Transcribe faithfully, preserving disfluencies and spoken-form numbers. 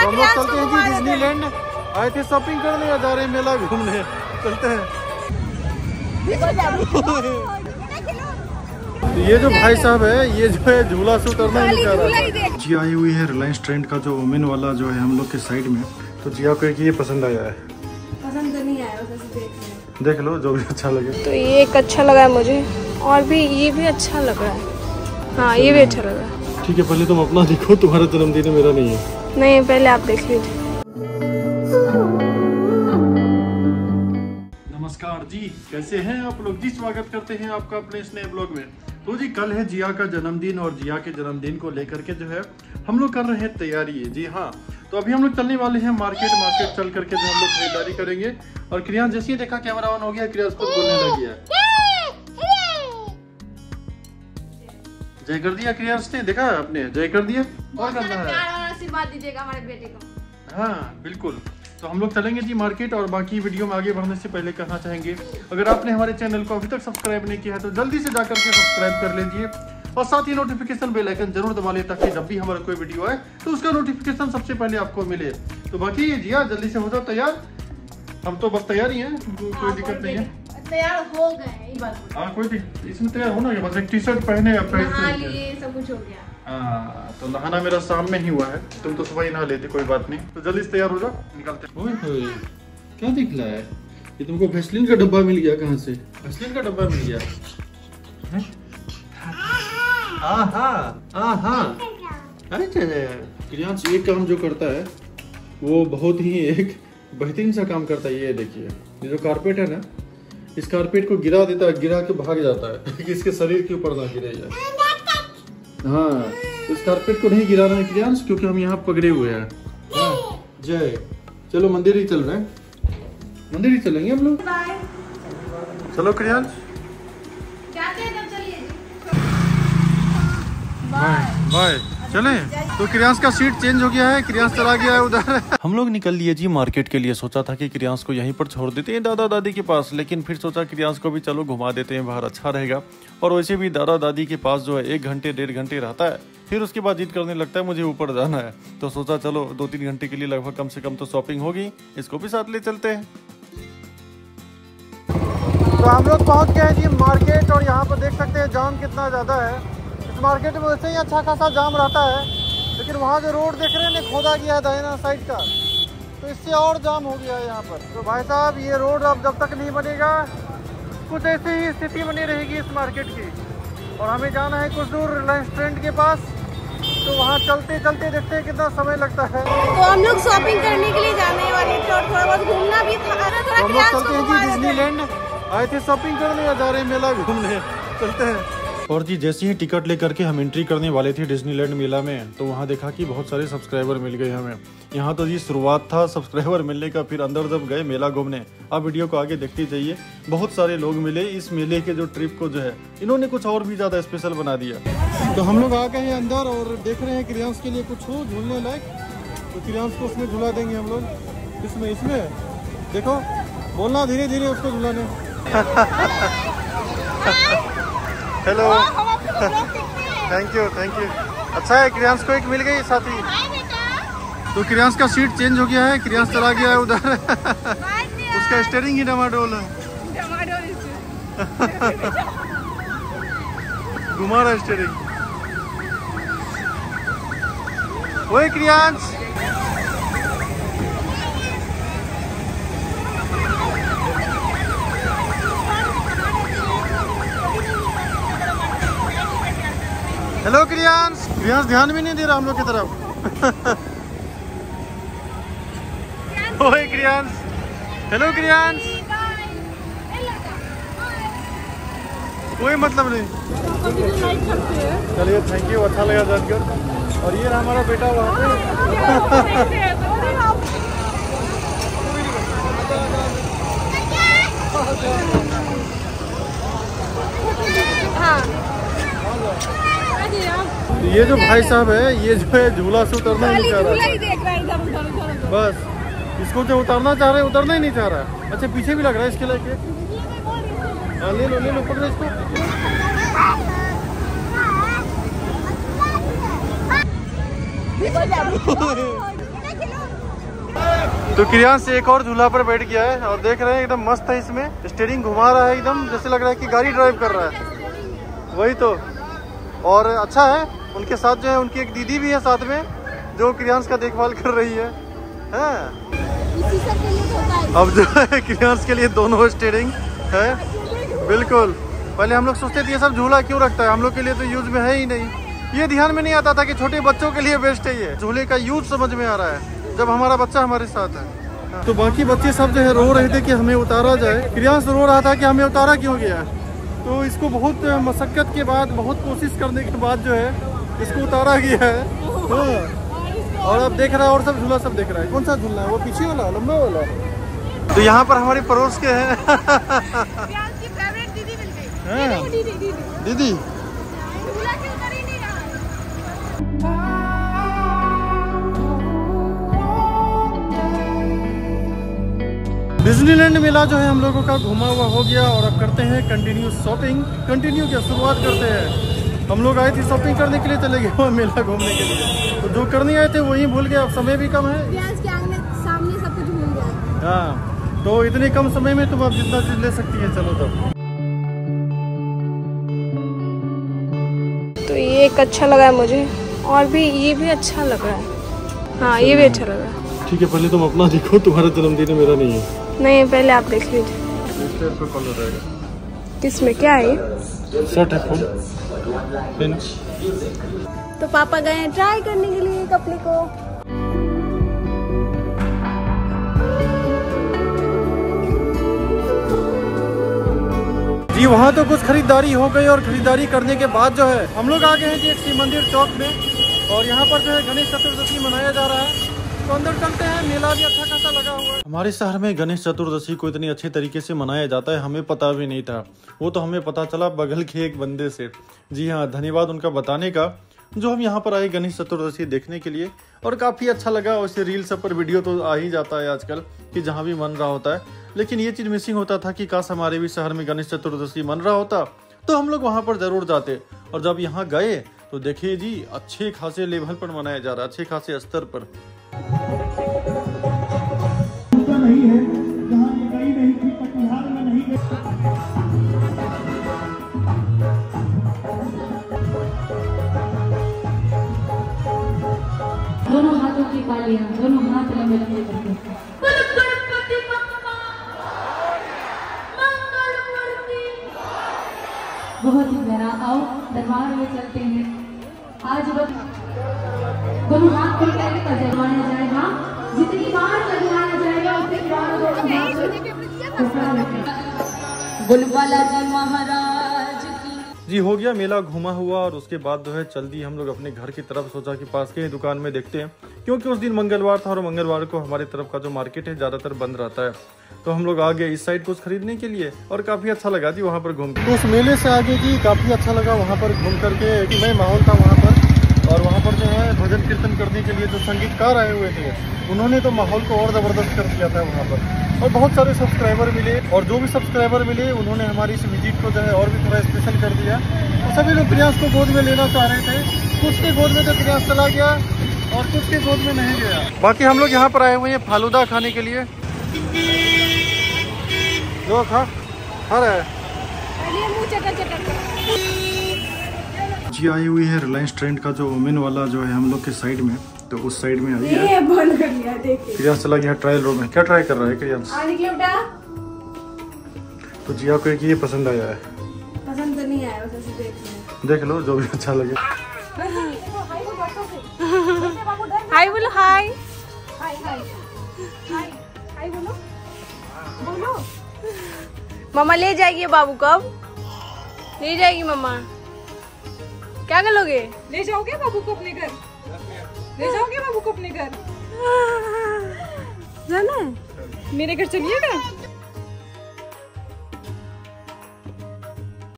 हम लोग चलते हैं जी डिज्नीलैंड। आए थे शॉपिंग करने, जा रहे हैं मेला घूमने, चलते हैं। ये जो भाई साहब है, ये जो है झूला शो करना ही कर रहा है जी। आई हुई है रिलायंस ट्रेंड का जो वुमेन वाला जो है हम लोग के साइड में, तो जिया को ये पसंद आया है। पसंद तो नहीं आया, देख देख लो जो भी अच्छा लगे। तो ये एक अच्छा लगा है मुझे, और भी ये भी अच्छा लग रहा है। हाँ ये भी अच्छा लग रहा है। ठीक है, पहले तुम अपना देखो, तुम्हारा जन्मदिन है, मेरा नहीं है। नहीं, पहले आप देख लीजिए। नमस्कार जी, कैसे हैं आप लोग जी? स्वागत करते हैं आपका अपने इस नए ब्लॉग में। तो जी कल है जिया का जन्मदिन, और जिया के जन्मदिन को लेकर के जो है हम लोग कर रहे हैं तैयारी। जी हाँ, तो अभी हम लोग चलने वाले हैं मार्केट। मार्केट चल करके जो हम लोग खरीदारी करेंगे। और क्रिया जैसे ही देखा कैमरा ऑन हो गया, क्रिया उसको बोलने लगी है, जय कर दिया। क्रिया उसने देखा आपने जय कर दिया। और करना है, आशीर्वाद दीजिएगा हमारे बेटे को। हाँ बिल्कुल। तो हम लोग चलेंगे जी मार्केट। और बाकी वीडियो में आगे बढ़ने से पहले कहना चाहेंगे, अगर आपने हमारे चैनल को अभी तक सब्सक्राइब नहीं किया है तो जल्दी से जाकर के सब्सक्राइब कर लीजिए, और साथ ही नोटिफिकेशन बेल आइकन जरूर दबा लें, ताकि जब भी हमारा कोई वीडियो आए तो उसका नोटिफिकेशन सबसे पहले आपको मिले। तो बाकी जी हाँ, जल्दी से हो जाओ तैयार। हम तो बस तैयार ही है, कोई दिक्कत नहीं है। तैयार हो गए, कोई इसमें तैयार होना है, बस एक टी शर्ट पहने सब कुछ हो गया। आ, तो नहाना मेरा शाम में ही हुआ है, तुम तो सुबह ही नहा लेते, कोई बात नहीं। तो जल्दी से तैयार हो जाओ, निकलते। ओए होए, क्या दिखला है ये तुमको? वैसलीन का डब्बा मिल गया। कहाँ से वैसलीन का डब्बा मिल गया? एक काम जो करता है वो बहुत ही एक बेहतरीन सा काम करता है। ये देखिए, ये जो कारपेट है ना, इस कारपेट को गिरा देता है, गिरा के भाग जाता है कि इसके शरीर के ऊपर ना गिरे जाए। हाँ, इस कारपेट को नहीं गिराना है क्रियांश, क्योंकि हम यहाँ पकड़े हुए हैं। हाँ, जय। चलो मंदिर ही चल रहे हैं, मंदिर ही चलेंगे हम लोग। चलो क्रियांश, बाय। चले, तो क्रियांश का सीट चेंज हो गया है, क्रियांश चला गया है उधर। हम लोग निकल लिए जी मार्केट के लिए। सोचा था कि क्रियांश को यहीं पर छोड़ देते हैं दादा दादी के पास, लेकिन फिर सोचा क्रियांश को भी चलो घुमा देते हैं बाहर, अच्छा रहेगा। और वैसे भी दादा दादी के पास जो है एक घंटे डेढ़ घंटे रहता है, फिर उसके बाद जिद करने लगता है मुझे ऊपर जाना है। तो सोचा चलो दो तीन घंटे के लिए लगभग कम से कम तो शॉपिंग होगी, इसको भी साथ ले चलते हैं। तो हम लोग पहुँच गए जी मार्केट, और यहाँ पर देख सकते हैं जाम कितना ज़्यादा है। मार्केट में वैसे ही अच्छा खासा जाम रहता है, लेकिन वहाँ जो रोड देख रहे हैं खोदा गया है दाहिना साइड का, तो इससे और जाम हो गया है यहाँ पर। तो भाई साहब ये रोड अब जब तक नहीं बनेगा कुछ ऐसी ही स्थिति बनी रहेगी इस मार्केट की। और हमें जाना है कुछ दूर रिलायंस ट्रेंड के पास, तो वहाँ चलते चलते देखते हैं कितना समय लगता है। तो हम लोग शॉपिंग करने के लिए जाने वाले थे, और थोड़ा बहुत घूमना भी था। हम लोग चलते हैं जी डिज्नीलैंड। आए थे शॉपिंग करने, या जा रहे मेला घूमने, चलते हैं। और जी जैसे ही टिकट लेकर के हम एंट्री करने वाले थे डिज्नीलैंड मेला में, तो वहाँ देखा कि बहुत सारे सब्सक्राइबर मिल गए हमें। यहाँ तो जी शुरुआत था सब्सक्राइबर मिलने का, फिर अंदर जब गए मेला घूमने। अब वीडियो को आगे देखते जाइए, बहुत सारे लोग मिले। इस मेले के जो ट्रिप को जो है इन्होंने कुछ और भी ज़्यादा स्पेशल बना दिया। तो हम लोग आ गए हैं अंदर, और देख रहे हैं क्रियांश के लिए कुछ हो झूलने लायक, तो क्रियांश को उसमें झूला देंगे हम लोग। इसमें इसमें देखो, बोलना धीरे धीरे उसको झूलाने। Hello, thank you thank you. अच्छा है, क्रियांश को एक मिल गई साथी। तो क्रियांश का सीट चेंज हो गया है, क्रियांश चला गया है उधर। उसका स्टेयरिंग ही डमाडोल है, घुमा रहा स्टेयरिंग। ओए क्रियांश, हेलो क्रियांश। क्रियांश ध्यान भी नहीं दे रहा हम लोग की तरफ। ओए क्रियांश, हेलो क्रियांश, कोई मतलब नहीं। चलिए थैंक यू, अच्छा लगा जानकर। और ये हमारा बेटा वहाँ पे। ये जो भाई साहब है, ये जो है झूला से उतरना नहीं चाह रहा, बस इसको जो उतरना चाह रहे उतरना ही नहीं चाह रहा। अच्छा पीछे भी लग रहा है इसके लेके। हाँ ले लो ले लो, पकड़ो इसको। तो किरियान से एक और झूला पर बैठ गया है और देख रहे हैं एकदम मस्त है, इसमें स्टीयरिंग घुमा रहा है एकदम, जैसे लग रहा है कि गाड़ी ड्राइव कर रहा है। वही तो, और अच्छा है। उनके साथ जो है उनकी एक दीदी भी है साथ में जो किरियान का देखभाल कर रही है, है? अब जो है किरियान के लिए दोनों स्टीयरिंग है बिल्कुल। पहले हम लोग सोचते थे ये सब झूला क्यों रखता है, हम लोग के लिए तो यूज में है ही नहीं। ये ध्यान में नहीं आता था कि छोटे बच्चों के लिए बेस्ट है ये, झूले का यूज समझ में आ रहा है जब हमारा बच्चा हमारे साथ है। तो बाकी बच्चे सब जो है रो रहे थे कि हमें उतारा जाए, किरियान रो रहा था कि हमें उतारा क्यों गया। तो इसको बहुत मशक्क़त के बाद, बहुत कोशिश करने के बाद जो है इसको उतारा गया है। तो और अब देख रहा है और सब झूला सब देख रहा है। कौन सा झूला है वो, पीछे वाला लंबा वाला? तो यहाँ पर हमारे पड़ोस के हैं दीदी, दीदी, दीदी।, दीदी। डिज्नीलैंड मेला जो है हम लोगों का घुमा हुआ हो गया और अब करते हैं कंटिन्यू शॉपिंग। कंटिन्यू क्या, शुरुआत करते हैं। हम लोग आए थे शॉपिंग करने के लिए, चले गए मेला घूमने के लिए, तो जो करने आए थे वही भूल गए। अब समय भी कम है, प्याज के आगे सामने सब कुछ भूल गए। हाँ, तो इतने कम समय में तुम अब जितना चीज ले सकती है। चलो तब तो ये एक अच्छा लगा है मुझे, और भी ये भी अच्छा लग रहा है। हाँ, ये भी अच्छा लग रहा है। ठीक है, पहले तुम अपना देखो, तुम्हारा जन्मदिन मेरा नहीं है। नहीं, पहले आप देख लीजिए। किसमें क्या है? शर्ट है, पिंच। तो पापा गए हैं ट्राई करने के लिए कपड़े को। जी वहाँ तो कुछ खरीदारी हो गई और खरीदारी करने के बाद जो है हम लोग आ गए हैं जी श्री मंदिर चौक में, और यहाँ पर जो है गणेश चतुर्दशी मनाया जा रहा है। तो अंदर चलते हैं, मेला भी अच्छा खासा लगा हुआ है। हमारे शहर में गणेश चतुर्दशी को इतनी अच्छे तरीके से मनाया जाता है, हमें पता भी नहीं था। वो तो हमें पता चला बगल के एक बंदे से। जी हाँ, धन्यवाद उनका बताने का, जो हम यहाँ पर आए गणेश चतुर्दशी देखने के लिए, और काफ़ी अच्छा लगा। वैसे रील सब पर वीडियो तो आ ही जाता है आजकल कि जहाँ भी मन रहा होता है, लेकिन ये चीज़ मिसिंग होता था कि काश हमारे भी शहर में गणेश चतुर्दशी मन रहा होता तो हम लोग वहाँ पर ज़रूर जाते। और जब यहाँ गए तो देखिए जी, अच्छे खासे लेवल पर मनाया जा रहा है, अच्छे खासे स्तर पर। नहीं है, नहीं थी, में नहीं। दोनों हाथों की तालियां, दोनों हाथ लंबे लंबे करके। बहुत ही प्यारा। आओ दरबार में चलते हैं आज। बस दोनों हाथ को करके दरवाना जाएगा, जितनी बार दरवाना जाएगा उतनी बार दरवाना। गुलवाला जी महाराज जी, हो गया मेला घुमा हुआ। और उसके बाद जो है जल्दी हम लोग अपने घर की तरफ, सोचा कि पास के ही दुकान में देखते हैं, क्योंकि उस दिन मंगलवार था और मंगलवार को हमारे तरफ का जो मार्केट है ज़्यादातर बंद रहता है। तो हम लोग आ गए इस साइड कुछ खरीदने के लिए, और काफ़ी अच्छा लगा जी वहाँ पर घूम। तो उस मेले से आगे जी काफ़ी अच्छा लगा वहाँ पर घूम करके, एक नए माहौल था वहाँ पर। और वहाँ पर जो है भजन कीर्तन करने के लिए जो संगीतकार आए हुए थे, उन्होंने तो माहौल को और ज़बरदस्त कर दिया था वहाँ पर। और बहुत सारे सब्सक्राइबर मिले, और जो भी सब्सक्राइबर मिले उन्होंने हमारी इस विजिट को जो है और भी थोड़ा स्पेशल कर दिया। तो सभी लोग किरियान को गोद में लेना चाह रहे थे, कुछ के गोद में तो किरियान चला गया और कुछ के गोद में नहीं गया। बाकी हम लोग यहाँ पर आए हुए हैं फालूदा खाने के लिए। जो खा खा रहा है जी, आई हुई है रिलायंस ट्रेंड का जो वुमेन वाला जो है हम लोग के साइड में, तो उस साइड में आई है। बंद कर दिया, देखिए किरियान चला गया ट्रायल रूम में। क्या ट्राई कर रहा है किरियान? तो जिया को एक ये पसंद आया है, पसंद तो नहीं आया, बस देख देख लो जो भी अच्छा लगे। हाय बोलो, हाय हाय हाय हाय बोलो बोलो। मामा ले जाएगी बाबू को, अब ले जाएगी मामा। क्या कर लोगे, ले जाओगे बाबू को अपने घर? ले जाओगे बाबू को अपने घर? जाना है मेरे घर, चलिएगा।